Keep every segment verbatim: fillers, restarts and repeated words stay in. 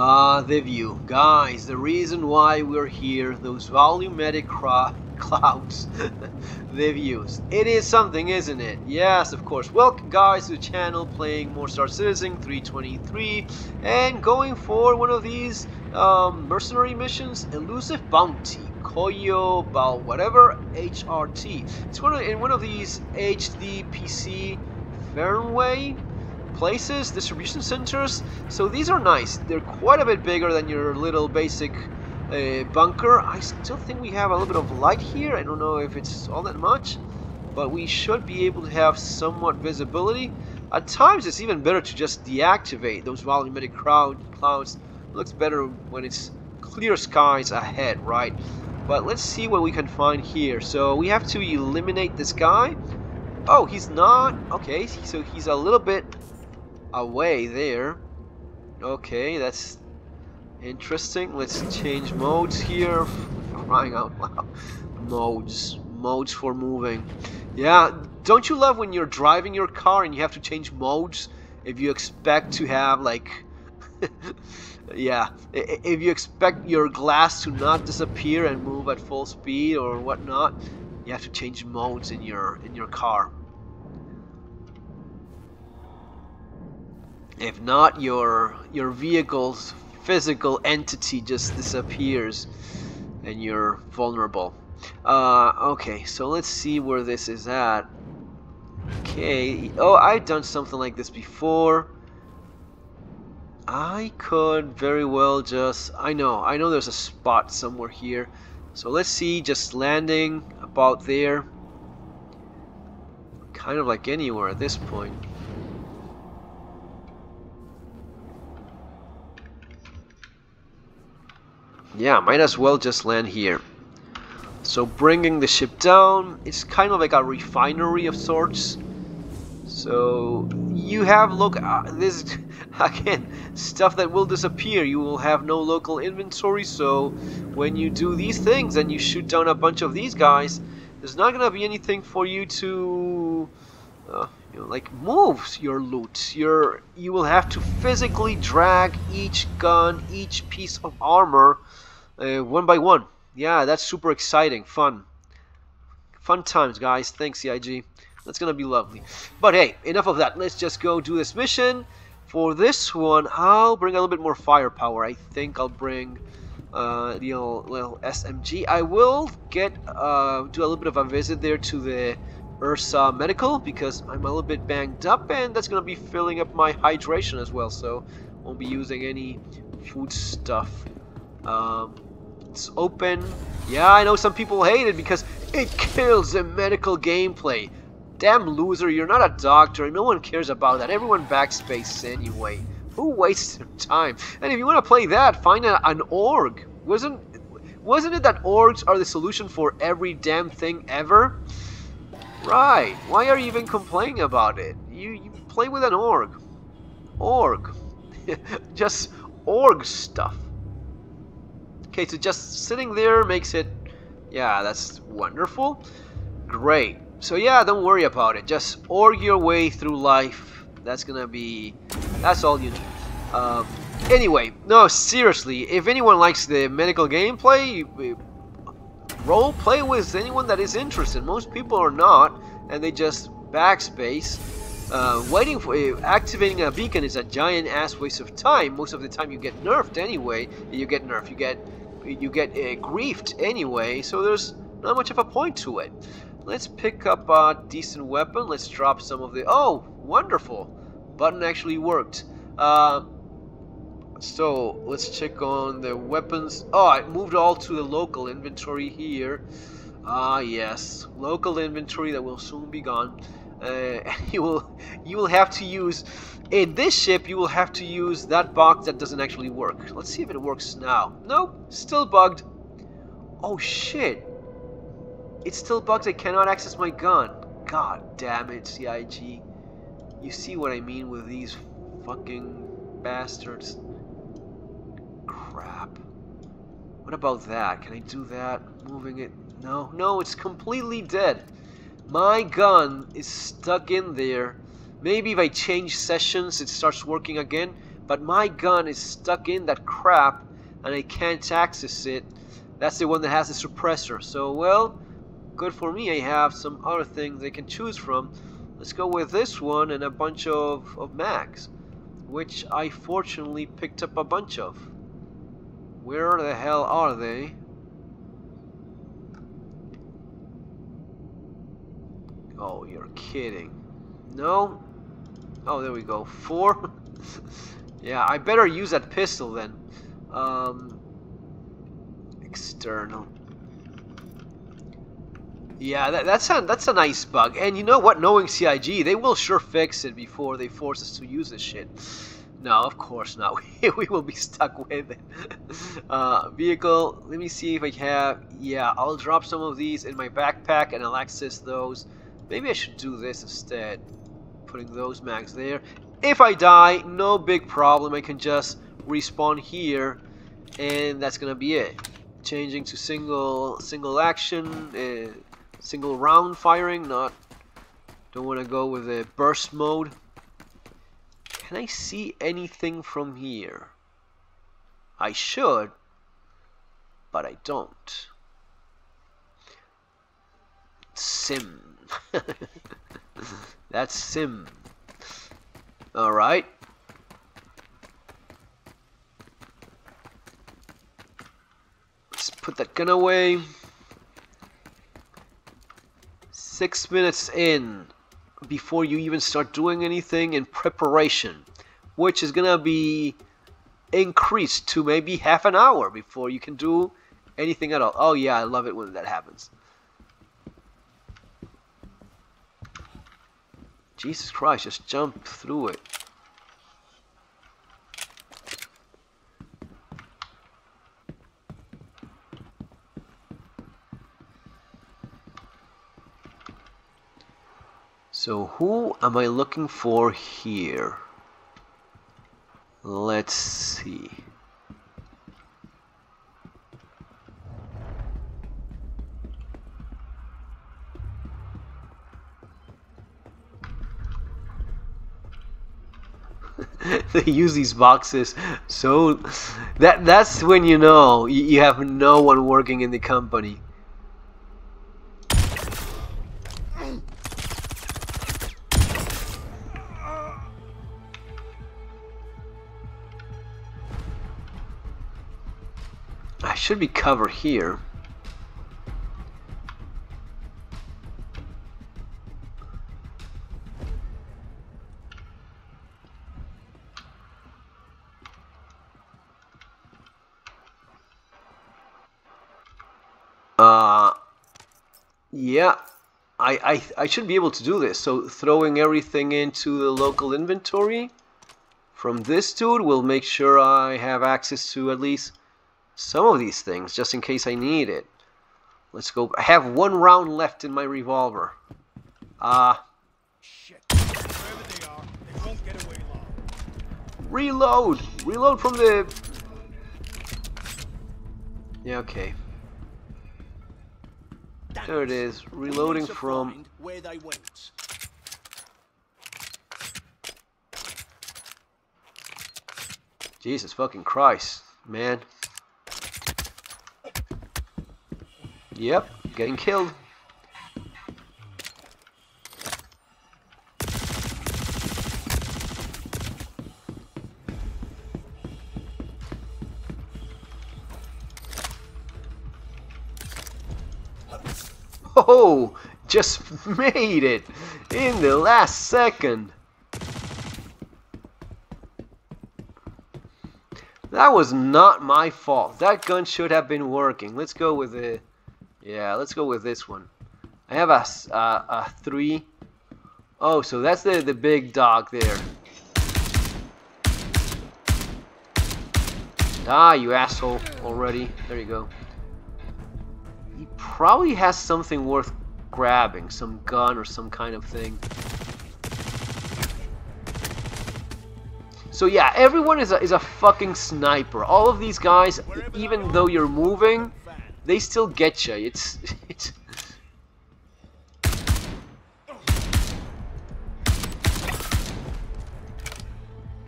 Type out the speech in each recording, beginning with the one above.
Ah, the view. Guys, the reason why we're here, those volumetric clouds, the views. It is something, isn't it? Yes, of course. Welcome, guys, to the channel, playing more Star Citizen three twenty-three and going for one of these um, mercenary missions, Elusive Bounty. Koyo, Bal, whatever, H R T. It's one of, in one of these H D P C Fernway places, distribution centers. So these are nice. They're quite a bit bigger than your little basic uh, bunker. I still think we have a little bit of light here. I don't know if it's all that much, but we should be able to have somewhat visibility. At times, it's even better to just deactivate those volumetric crowd clouds. It looks better when it's clear skies ahead, right? But let's see what we can find here. So we have to eliminate this guy. Oh, he's not. Okay, so he's a little bit away there. Okay, that's interesting. Let's change modes here. Crying out loud. Modes. Modes for moving. Yeah, don't you love when you're driving your car and you have to change modes if you expect to have, like... Yeah, if you expect your glass to not disappear and move at full speed or whatnot, you have to change modes in your in your car. If not, your your vehicle's physical entity just disappears and you're vulnerable. Uh, okay, so let's see where this is at. Okay, oh, I've done something like this before. I could very well just, I know, I know there's a spot somewhere here. So let's see, just landing about there. Kind of like anywhere at this point. Yeah, might as well just land here. So bringing the ship down, it's kind of like a refinery of sorts. So you have, look, uh, this again, stuff that will disappear. You will have no local inventory, so when you do these things and you shoot down a bunch of these guys, there's not gonna be anything for you to uh, you know, like move your loot. Your you will have to physically drag each gun, each piece of armor, uh, one by one. Yeah, that's super exciting, fun, fun times, guys. Thanks, C I G. That's gonna be lovely. But hey, enough of that. Let's just go do this mission. For this one, I'll bring a little bit more firepower. I think I'll bring uh, the old, little S M G. I will get uh, do a little bit of a visit there to the Ursa Medical because I'm a little bit banged up, and that's gonna be filling up my hydration as well. So won't be using any food stuff. Um, it's open. Yeah, I know some people hate it because it kills the medical gameplay. Damn loser, you're not a doctor, no one cares about that, everyone backspaces anyway. Who wastes their time? And if you want to play that, find a, an org. Wasn't, wasn't it that orgs are the solution for every damn thing ever? Right, why are you even complaining about it? You, you play with an org. Org. Just org stuff. Okay, so just sitting there makes it... Yeah, that's wonderful. Great. So yeah, don't worry about it. Just org your way through life. That's gonna be... That's all you need. Um, anyway, no, seriously. If anyone likes the medical gameplay, role play with anyone that is interested. Most people are not, and they just backspace. Uh, waiting for... Uh, activating a beacon is a giant-ass waste of time. Most of the time you get nerfed anyway. You get nerfed. You get, you get uh, griefed anyway, so there's not much of a point to it. Let's pick up a decent weapon. Let's drop some of the... Oh, wonderful. Button actually worked. Uh, so, let's check on the weapons. Oh, it moved all to the local inventory here. Ah, yes. Local inventory that will soon be gone. Uh, you will, you will have to use... In this ship, you will have to use that box that doesn't actually work. Let's see if it works now. Nope, still bugged. Oh, shit. It's still bugged. I cannot access my gun. God damn it, C I G. You see what I mean with these fucking bastards. Crap. What about that? Can I do that? Moving it. No. No, it's completely dead. My gun is stuck in there. Maybe if I change sessions, it starts working again. but my gun is stuck in that crap and I can't access it. That's the one that has the suppressor. So, well, good for me, I have some other things I can choose from. Let's go with this one and a bunch of, of mags, which I fortunately picked up a bunch of. Where the hell are they? Oh, you're kidding. No? Oh, there we go. Four? Yeah, I better use that pistol then. Um, external. Yeah, that, that's, a, that's a nice bug. And you know what? Knowing C I G, they will sure fix it before they force us to use this shit. No, of course not. We will be stuck with it. Uh, vehicle, let me see if I have... Yeah, I'll drop some of these in my backpack and I'll access those. Maybe I should do this instead. Putting those mags there. If I die, no big problem. I can just respawn here. And that's gonna be it. Changing to single single action. Uh, single round firing. Not. Don't want to go with the burst mode. Can I see anything from here? I should. But I don't. Sim. That's sim. Alright. Let's put that gun away. Six minutes in before you even start doing anything in preparation, which is gonna be increased to maybe half an hour before you can do anything at all. Oh yeah, I love it when that happens. Jesus Christ, just jump through it. So who am I looking for here? Let's see. They use these boxes, so that that's when you know you, you have no one working in the company. I should be covered here. Yeah, I, I, I should be able to do this. So throwing everything into the local inventory from this dude will make sure I have access to at least some of these things, just in case I need it. Let's go. I have one round left in my revolver. Ah. Uh, Shit. Wherever they are, they won't get away long. Reload! Reload from the... Yeah, okay. There it is, reloading from where they went. Jesus fucking Christ, man. Yep, getting killed. Oh, just made it in the last second. That was not my fault. That gun should have been working. Let's go with the, yeah, let's go with this one. I have a, uh, a three. Oh, so that's the, the big dog there. Ah, you asshole already. There you go. He probably has something worth grabbing, some gun or some kind of thing. So yeah, everyone is a, is a fucking sniper. All of these guys, even though you're moving, they still get you. It's... it's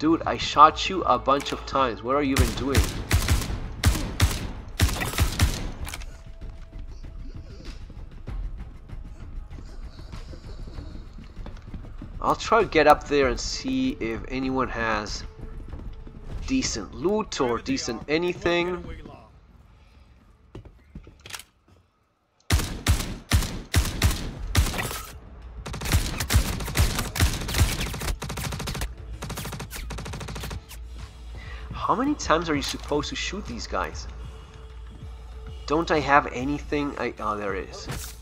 Dude, I shot you a bunch of times. What are you even doing? I'll try to get up there and see if anyone has decent loot or decent anything. How many times are you supposed to shoot these guys? Don't I have anything? I, oh, there it is.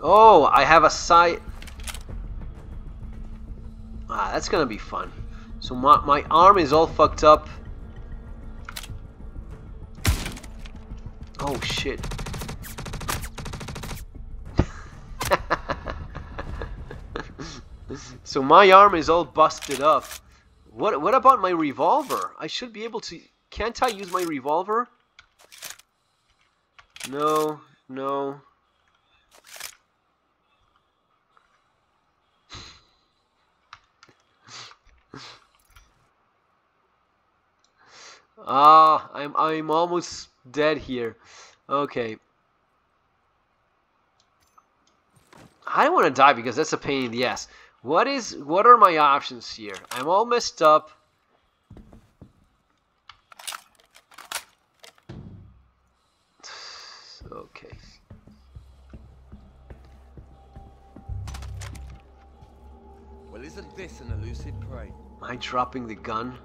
Oh, I have a sight. Ah, that's gonna be fun. So my, my arm is all fucked up. Oh shit. So my arm is all busted up. What what about my revolver? I should be able to... Can't I use my revolver? No, no. Ah, I'm I'm almost dead here. Okay. I don't want to die because that's a pain in the ass. What is, what are my options here? I'm all messed up. Okay. Well, isn't this an elusive prey? Am I dropping the gun?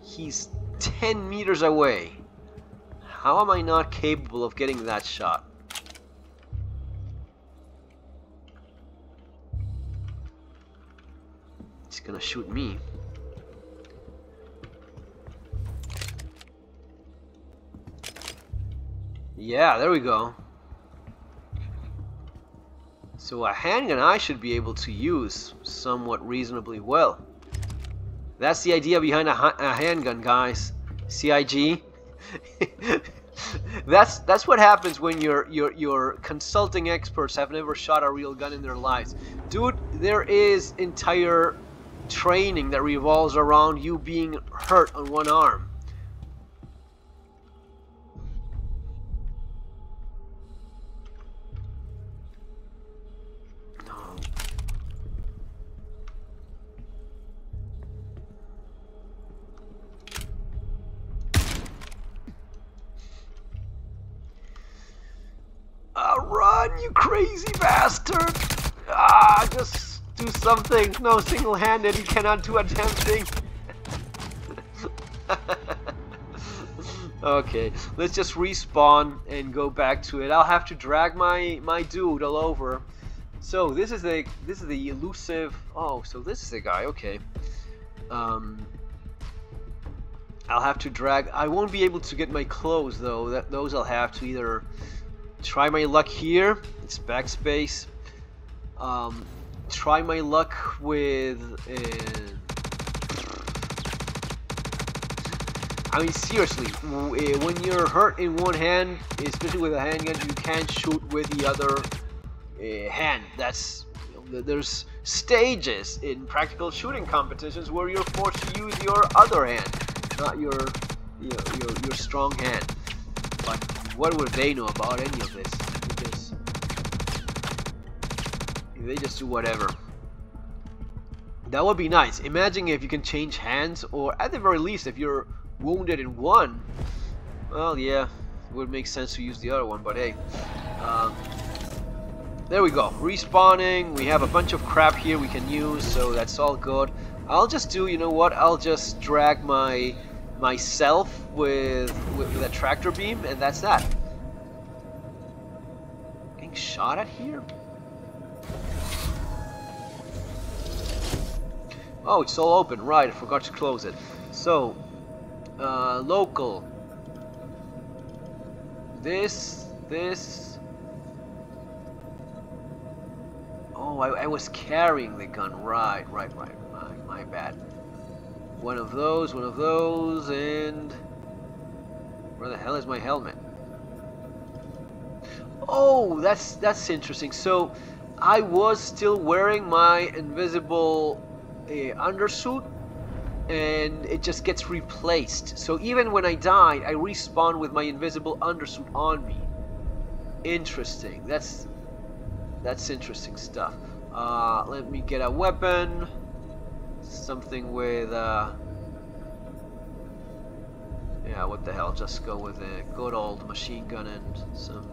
He's ten meters away. How am I not capable of getting that shot? He's gonna shoot me. Yeah, there we go. So a handgun I should be able to use somewhat reasonably well. That's the idea behind a, ha a handgun, guys. C I G. That's that's what happens when your your your consulting experts have never shot a real gun in their lives, dude. There is entire training that revolves around you being hurt on one arm. You crazy bastard! Ah, just do something. No, single-handed, you cannot do a damn thing. Okay, let's just respawn and go back to it. I'll have to drag my my dude all over. So this is the this is the elusive. Oh, so this is the guy. Okay. Um, I'll have to drag. I won't be able to get my clothes though. That those I'll have to either. Try my luck here. It's backspace. Um, try my luck with. Uh, I mean, seriously, when you're hurt in one hand, especially with a handgun, you can't shoot with the other uh, hand. That's there's stages in practical shooting competitions where you're forced to use your other hand, not your you know, your your strong hand. But what would they know about any of this? Because they just do whatever. That would be nice. Imagine if you can change hands, or at the very least, if you're wounded in one, well, yeah, it would make sense to use the other one. But hey, um, there we go. Respawning. We have a bunch of crap here we can use, so that's all good. I'll just do. You know what? I'll just drag my. myself with, with with a tractor beam, and that's that. Getting shot at here. Oh, it's all open, right? I forgot to close it. So, uh, local. This, this. Oh, I, I was carrying the gun. Right, right, right, right. my bad. One of those, one of those, and... where the hell is my helmet? Oh, that's that's interesting. So, I was still wearing my invisible uh, undersuit, and it just gets replaced. So even when I die, I respawn with my invisible undersuit on me. Interesting. That's that's interesting stuff. Uh, let me get a weapon. Something with uh, yeah, what the hell? Just go with a good old machine gun and some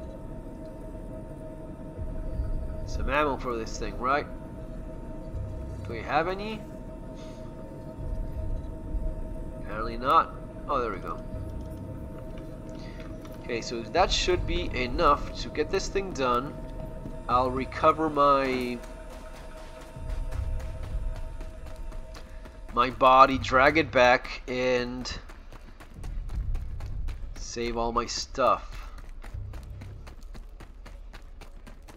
some ammo for this thing, right? Do we have any? Apparently not. Oh, there we go. Okay, so that should be enough to get this thing done. I'll recover my my body, drag it back, and save all my stuff.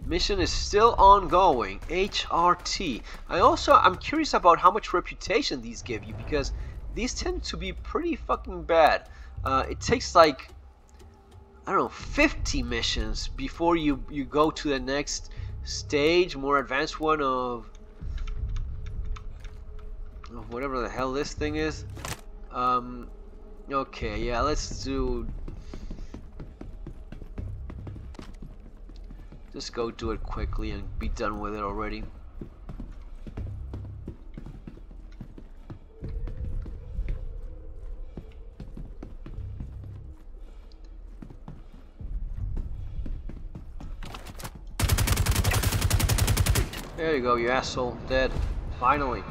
Mission is still ongoing. H R T. I also I'm curious about how much reputation these give you, because these tend to be pretty fucking bad. Uh, it takes like, I don't know, fifty missions before you, you go to the next stage, more advanced one of, of whatever the hell this thing is. Um, okay, yeah, let's do... just go do it quickly and be done with it already. There you go, you asshole. Dead. Finally.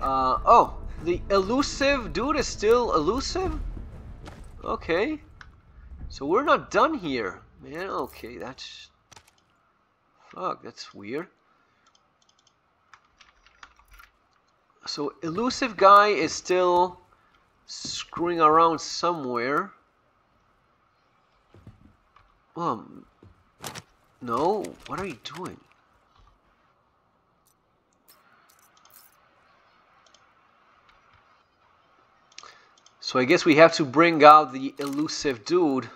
Uh, oh, the elusive dude is still elusive? Okay. So we're not done here. Man, okay, that's... fuck, that's weird. So, elusive guy is still screwing around somewhere. Um, no, what are you doing? So I guess we have to bring out the elusive dude.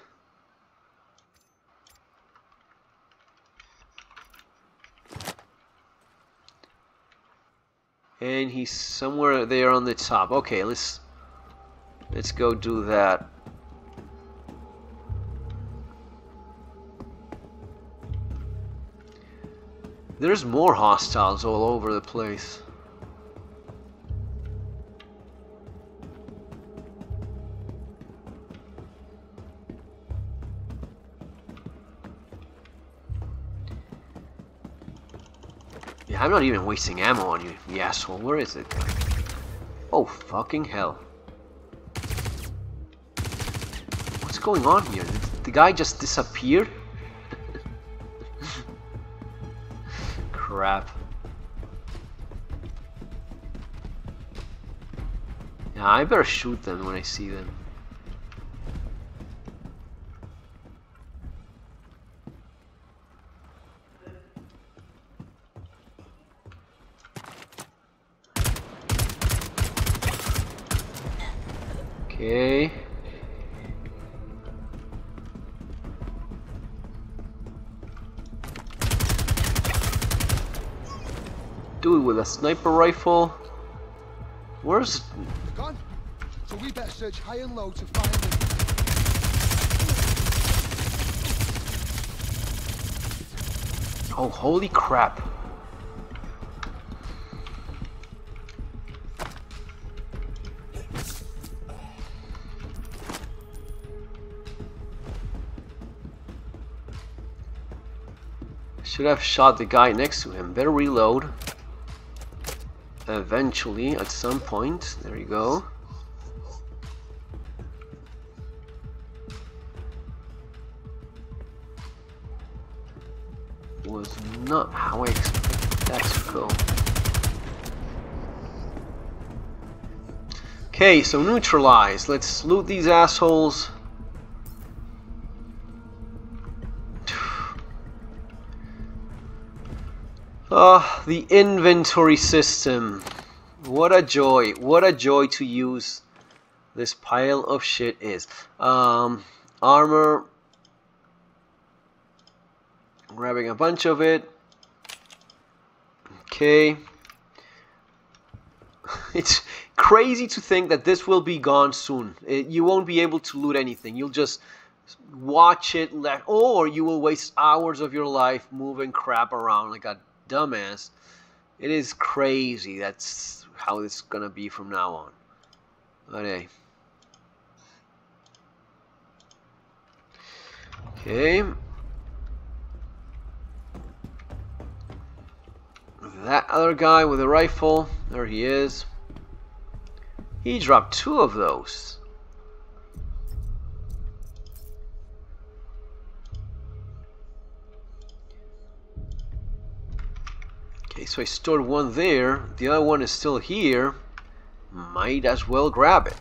And he's somewhere there on the top. Okay, let's let's go do that. There's more hostiles all over the place. I'm not even wasting ammo on you, you asshole. Where is it? Oh, fucking hell. What's going on here? Did the guy just disappeared? Crap. Yeah, I better shoot them when I see them. Okay. Dude with a sniper rifle. Where's gone? So we better search high and low to find them. Oh, holy crap. Should have shot the guy next to him. Better reload. Eventually, at some point. There you go. Was not how I expected that to go. Okay, so neutralize. Let's loot these assholes. Ah, uh, the inventory system. What a joy. What a joy to use this pile of shit is. Um, armor. Grabbing a bunch of it. Okay. It's crazy to think that this will be gone soon. It, you won't be able to loot anything. You'll just watch it left, or you will waste hours of your life moving crap around like a dumbass. It is crazy. That's how it's gonna be from now on. Okay. Okay. That other guy with a rifle, there he is. He dropped two of those. Okay, so I stored one there. The other one is still here. Might as well grab it.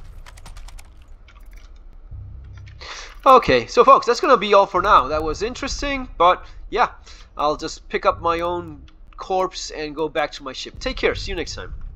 Okay, so folks, that's gonna be all for now. That was interesting, but yeah, I'll just pick up my own corpse and go back to my ship. Take care. See you next time.